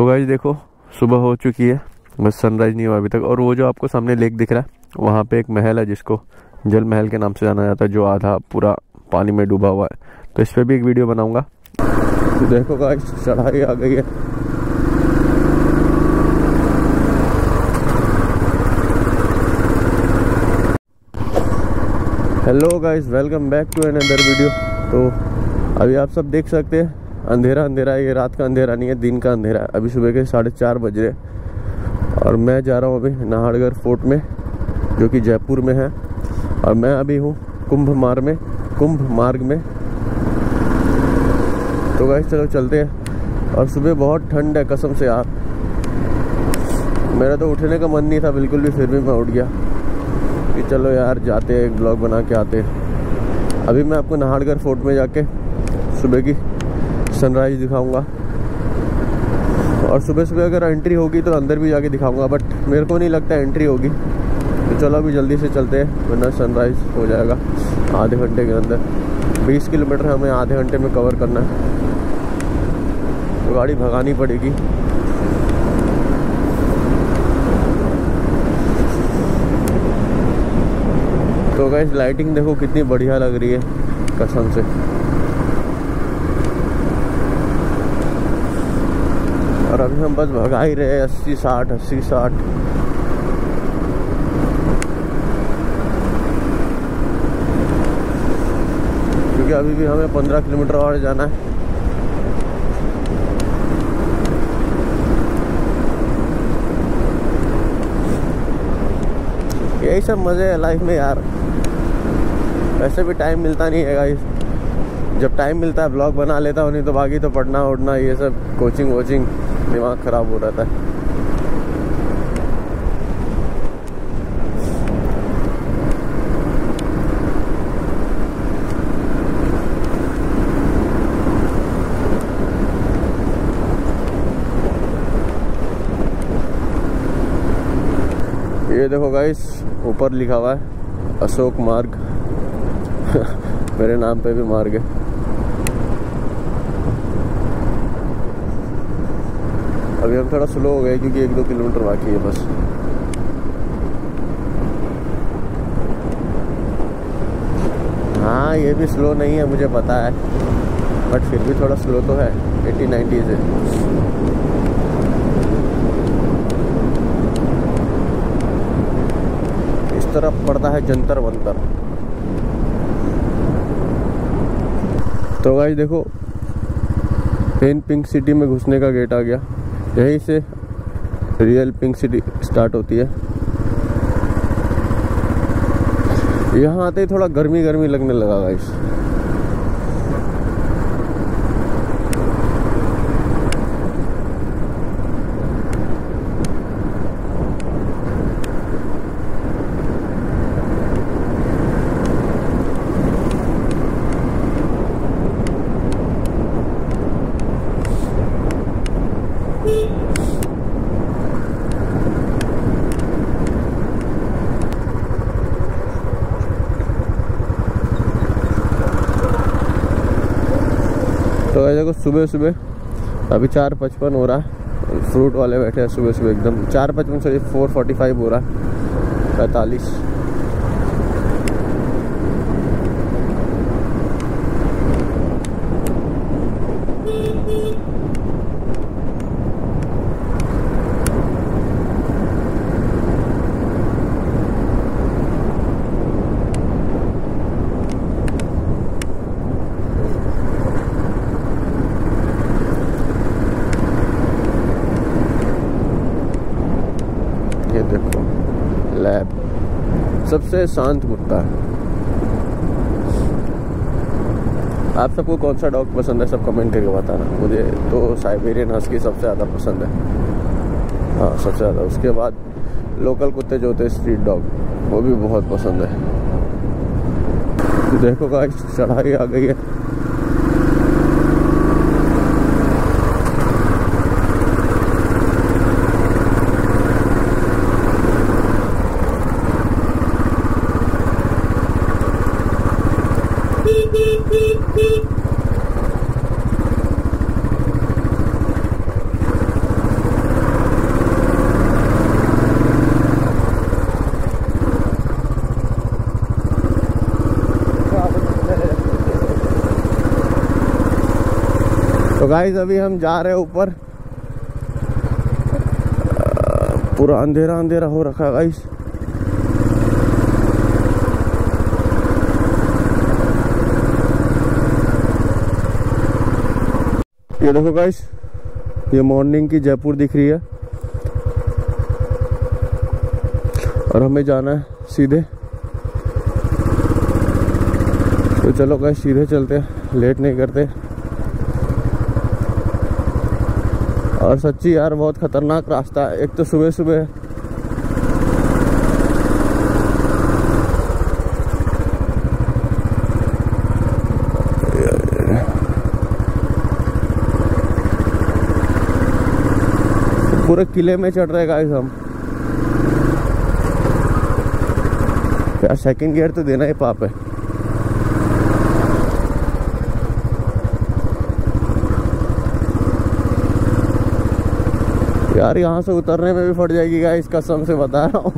तो गाइस देखो सुबह हो चुकी है, बस सनराइज नहीं हुआ अभी तक। और वो जो आपको सामने लेक दिख रहा है, वहाँ पे एक महल है जिसको जल महल के नाम से जाना जाता है, जो आधा पूरा पानी में डूबा हुआ है। तो इस पर भी एक वीडियो बनाऊंगा। देखो गाइस चढ़ाई आ गई है। Hello guys, welcome back to another video. तो अभी आप सब देख सकते हैं अंधेरा अंधेरा है, ये रात का अंधेरा नहीं है, दिन का अंधेरा है। अभी सुबह के 4:30 बज रहे हैं और मैं जा रहा हूँ अभी नाहरगढ़ फोर्ट में, जो कि जयपुर में है। और मैं अभी हूँ कुंभ मार्ग में। तो गाइस चलो चलते हैं। और सुबह बहुत ठंड है कसम से यार, मेरा तो उठने का मन नहीं था बिल्कुल भी, फिर भी मैं उठ गया कि चलो यार जाते हैं, एक ब्लॉग बना के आते हैं। अभी मैं आपको नाहरगढ़ फोर्ट में जाके सुबह की सनराइज दिखाऊंगा। और सुबह सुबह अगर एंट्री होगी तो अंदर भी जाके दिखाऊंगा, बट मेरे को नहीं लगता एंट्री होगी। तो चलो अभी जल्दी से चलते हैं, वरना सनराइज हो जाएगा आधे घंटे के अंदर। 20 किलोमीटर हमें आधे घंटे में कवर करना है, तो गाड़ी भगानी पड़ेगी। तो गाइस लाइटिंग देखो कितनी बढ़िया लग रही है कसम से। और अभी हम बस भगा ही रहे 80-60। क्योंकि अभी भी हमें 15 किलोमीटर और जाना है। यही सब मजे है लाइफ में यार, वैसे भी टाइम मिलता नहीं है गाइस। जब टाइम मिलता है ब्लॉग बना लेता हूँ, नहीं तो बाकी तो पढ़ना उड़ना ये सब कोचिंग वोचिंग दिमाग खराब हो रहा था। ये देखो गाइस ऊपर लिखा हुआ है अशोक मार्ग। मेरे नाम पे भी मार्ग है। अभी हम थोड़ा स्लो हो गए क्योंकि 1-2 किलोमीटर बाकी है बस। हाँ ये भी स्लो नहीं है मुझे पता है, बट फिर भी थोड़ा स्लो तो है, 80-90 से। इस तरफ पड़ता है जंतर मंतर। तो गाइस देखो मेन पिंक सिटी में घुसने का गेट आ गया। यहीं से रियल पिंक सिटी स्टार्ट होती है। यहाँ आते ही थोड़ा गर्मी लगने लगा गाइस। तो गाइस देखो सुबह सुबह अभी 4:55 हो रहा है। फ्रूट वाले बैठे हैं सुबह सुबह एकदम। 4:55 से 4:45 हो रहा है, 45। सबसे शांत कुत्ता है। आप सबको कौन सा डॉग पसंद है सब कमेंट करके बताना। मुझे तो साइबेरियन हस्की सबसे ज़्यादा पसंद है, हाँ सबसे ज़्यादा। उसके बाद लोकल कुत्ते जो होते हैं स्ट्रीट डॉग, वो भी बहुत पसंद है। देखो गाइस चढ़ाई आ गई है। तो गाइस अभी हम जा रहे हैं ऊपर। पूरा अंधेरा अंधेरा हो रखा है गाइस। ये देखो गाइस, ये मॉर्निंग की जयपुर दिख रही है और हमें जाना है सीधे। तो चलो गाइस सीधे चलते हैं, लेट नहीं करते। और सच्ची यार बहुत खतरनाक रास्ता है, एक तो सुबह सुबह है। पूरे किले में चढ़ रहे गाइस हम यार। सेकंड गियर तो देना ही पाप है। यार यहाँ से उतरने में भी फट जाएगी गाइस, कसम से बता रहा हूँ।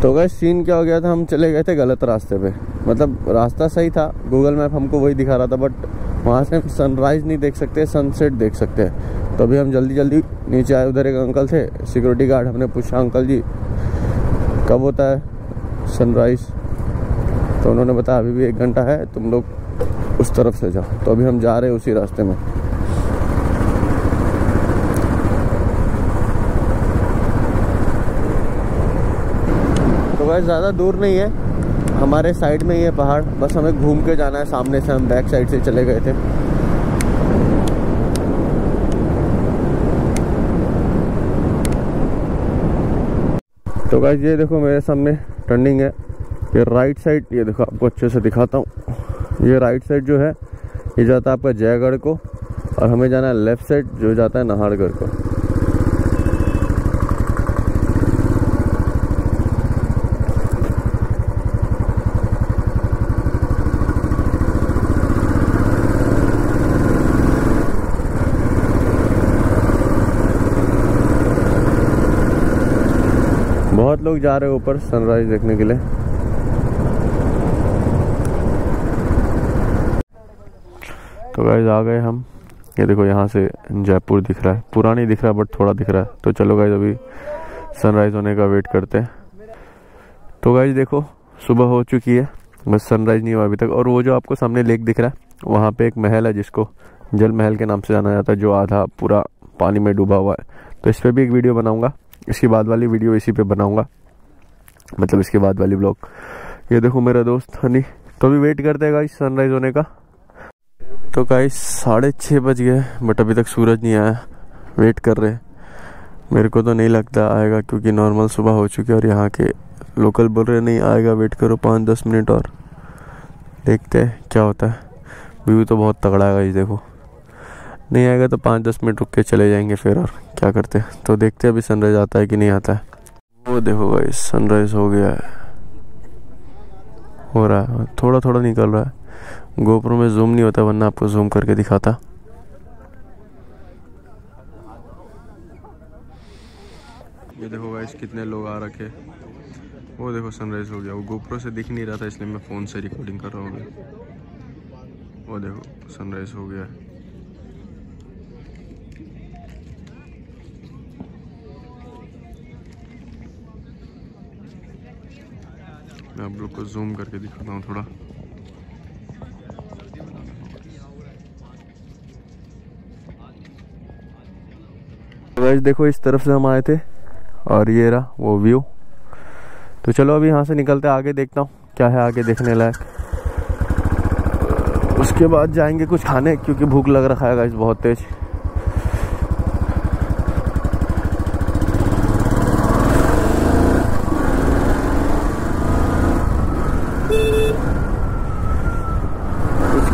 तो गाइस सीन क्या हो गया था, हम चले गए थे गलत रास्ते पे। मतलब रास्ता सही था, गूगल मैप हमको वही दिखा रहा था, बट वहाँ से सनराइज नहीं देख सकते, सनसेट देख सकते हैं। तो अभी हम जल्दी जल्दी नीचे आए। उधर एक अंकल थे सिक्योरिटी गार्ड, हमने पूछा अंकल जी कब होता है सनराइज़, तो उन्होंने बताया अभी भी 1 घंटा है, तुम लोग उस तरफ से जाओ। तो अभी हम जा रहे हैं उसी रास्ते में। तो गाइस ज़्यादा दूर नहीं है, हमारे साइड में ही है पहाड़, बस हमें घूम के जाना है सामने से। हम बैक साइड से चले गए थे। तो गाइस ये देखो मेरे सामने टर्निंग है, ये राइट साइड, ये देखो आपको अच्छे से दिखाता हूँ। ये राइट साइड जो है ये जाता है आपका जयगढ़ को, और हमें जाना है लेफ्ट साइड जो जाता है नाहरगढ़ को। बहुत लोग जा रहे हैं ऊपर सनराइज देखने के लिए। तो गाइस आ गए हम। ये देखो यहाँ से जयपुर दिख रहा है, पूरा नहीं दिख रहा बट थोड़ा दिख रहा है। तो चलो गाइस अभी सनराइज होने का वेट करते हैं। तो गाइस देखो सुबह हो चुकी है, बस सनराइज नहीं हुआ अभी तक। और वो जो आपको सामने लेक दिख रहा है, वहाँ पे एक महल है जिसको जल महल के नाम से जाना जाता है, जो आधा पूरा पानी में डूबा हुआ है। तो इस पर भी एक वीडियो बनाऊँगा, इसके बाद वाली वीडियो इसी पे बनाऊंगा, मतलब इसके बाद वाली ब्लॉग। ये देखो मेरा दोस्त हनी। तो अभी वेट करते हैं गाइस सनराइज होने का। तो गाइस 6:30 बज गए बट अभी तक सूरज नहीं आया, वेट कर रहे हैं। मेरे को तो नहीं लगता आएगा क्योंकि नॉर्मल सुबह हो चुकी है और यहाँ के लोकल बोल रहे नहीं आएगा, वेट करो 5-10 मिनट और, देखते हैं क्या होता है। व्यू तो बहुत तगड़ा है गाइस, देखो नहीं आएगा तो 5-10 मिनट रुक के चले जाएंगे फिर, और क्या करते हैं। तो देखते हैं अभी सनराइज आता है कि नहीं आता है। वो देखो गाइस सनराइज हो गया है, हो रहा है, थोड़ा थोड़ा निकल रहा है। गोप्रो में जूम नहीं होता वरना आपको जूम करके दिखाता। ये देखो गाइस कितने लोग आ रखे। वो देखो सनराइज हो गया, वो गोप्रो से दिख नहीं रहा था इसलिए मैं फ़ोन से रिकॉर्डिंग कर रहा हूँ। वो देखो सनराइज हो गया है। मैं आप लोग को जूम करके दिखाता हूँ थोड़ा। गाइस देखो इस तरफ से हम आए थे और ये रहा वो व्यू। तो चलो अभी यहाँ से निकलते हैं, आगे देखता हूँ क्या है आगे देखने लायक। उसके बाद जाएंगे कुछ खाने क्योंकि भूख लग रखा है गाइस बहुत तेज।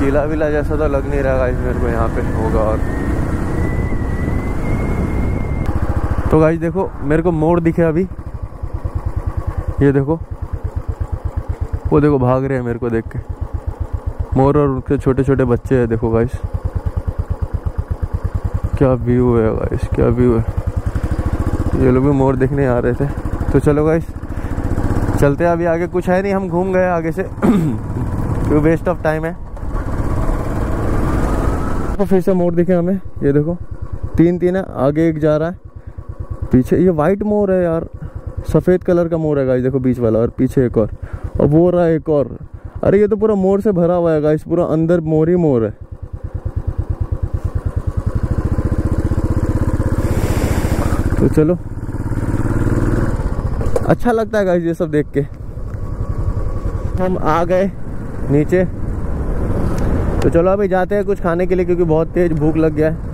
किला विला जैसा तो लग नहीं रहा गाइस मेरे को यहाँ पे होगा। और तो गाइस देखो मेरे को मोर दिखे अभी, ये देखो वो देखो भाग रहे हैं मेरे को देख के। मोर और उनके छोटे छोटे बच्चे हैं। देखो गाइस क्या व्यू है, गाइस क्या व्यू है। ये लोग भी मोर देखने आ रहे थे। तो चलो गाइस चलते हैं, अभी आगे कुछ है नहीं, हम घूम गए आगे से क्योंकि वेस्ट ऑफ टाइम है। तो फिर से मोर दिखे हमें, ये देखो तीन है, आगे एक जा रहा है, पीछे ये वाइट मोर है यार, सफ़ेद कलर का मोर है गाइस, देखो बीच वाला, और पीछे एक और वो रहा एक और। अरे ये तो पूरा मोर से भरा हुआ है गाइस, पूरा अंदर मोर ही मोर है। तो चलो अच्छा लगता है गाइस ये सब देख के। हम आ गए नीचे, तो चलो अभी जाते हैं कुछ खाने के लिए क्योंकि बहुत तेज भूख लग गया है।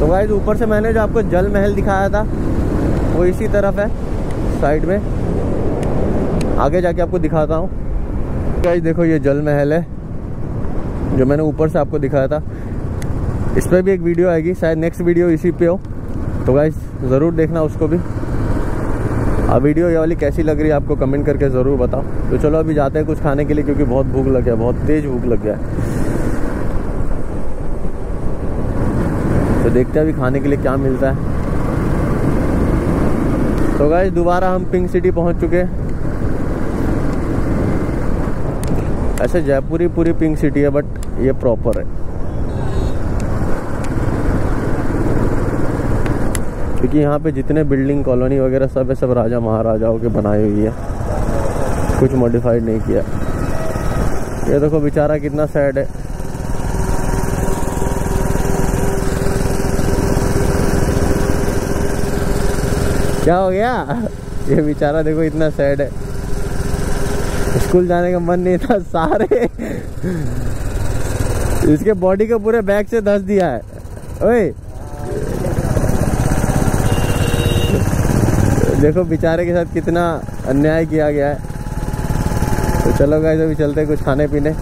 तो गाइस ऊपर से मैंने जो आपको जल महल दिखाया था वो इसी तरफ है, साइड में आगे जाके आपको दिखाता हूँ। गाइस देखो ये जल महल है जो मैंने ऊपर से आपको दिखाया था, इस पर भी एक वीडियो आएगी शायद, नेक्स्ट वीडियो इसी पे हो, तो गाइस ज़रूर देखना उसको भी। अब वीडियो ये वाली कैसी लग रही है आपको कमेंट करके ज़रूर बताओ। तो चलो अभी जाते हैं कुछ खाने के लिए क्योंकि बहुत भूख लग गया, बहुत तेज़ भूख लग गया। तो देखते हैं अभी खाने के लिए क्या मिलता है। तो गाइस दोबारा हम पिंक सिटी पहुँच चुके हैं। ऐसे जयपुर ही पूरी पिंक सिटी है बट ये प्रॉपर है। क्योंकि यहाँ पे जितने बिल्डिंग कॉलोनी वगैरह सब है, सब राजा महाराजाओं के बनाई हुई है, कुछ मॉडिफाइड नहीं किया। ये देखो बेचारा कितना सैड है। क्या हो गया? ये बेचारा देखो इतना सैड है, स्कूल जाने का मन नहीं था। सारे इसके बॉडी को पूरे बैग से धस दिया है। ओए देखो बेचारे के साथ कितना अन्याय किया गया है। तो चलो गाइस अभी चलते हैं कुछ खाने पीने।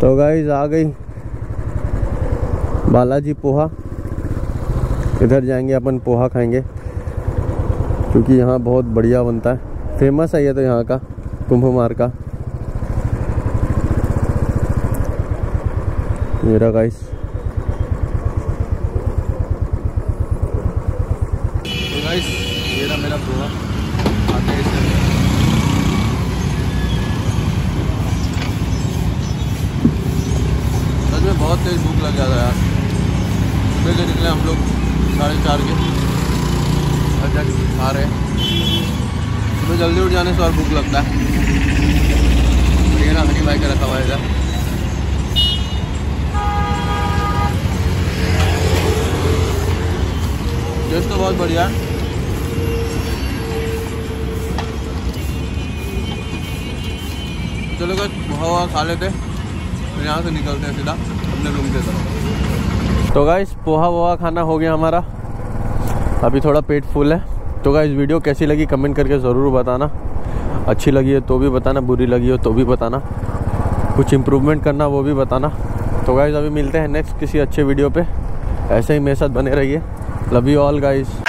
तो गाइस आ गई बालाजी पोहा, इधर जाएंगे अपन पोहा खाएंगे क्योंकि यहाँ बहुत बढ़िया बनता है, फेमस है ये तो यहाँ का कुंभ मार्ग का। मेरा गाइस मेरा पोहा आते हैं। सच में बहुत तेज भूख लग जाता है यार। सुबह के निकले हम लोग 4:30 के, आज जाके खा रहे हैं। तो जल्दी उठ जाने से और भूख लगता है। ये ना हनी भाई का रखा हुआ है, टेस्ट तो बहुत बढ़िया। चलो कुछ पोहा खा लेते, फिर यहाँ से निकलते हैं सीधा अपने रूम के तरफ। तो गाइस पोहा वोहा खाना हो गया हमारा, अभी थोड़ा पेट फुल है। तो गाइस वीडियो कैसी लगी कमेंट करके ज़रूर बताना, अच्छी लगी है तो भी बताना, बुरी लगी हो तो भी बताना, कुछ इम्प्रूवमेंट करना वो भी बताना। तो गाइस अभी मिलते हैं नेक्स्ट किसी अच्छे वीडियो पे, ऐसे ही मेरे साथ बने रहिए। Love you all guys.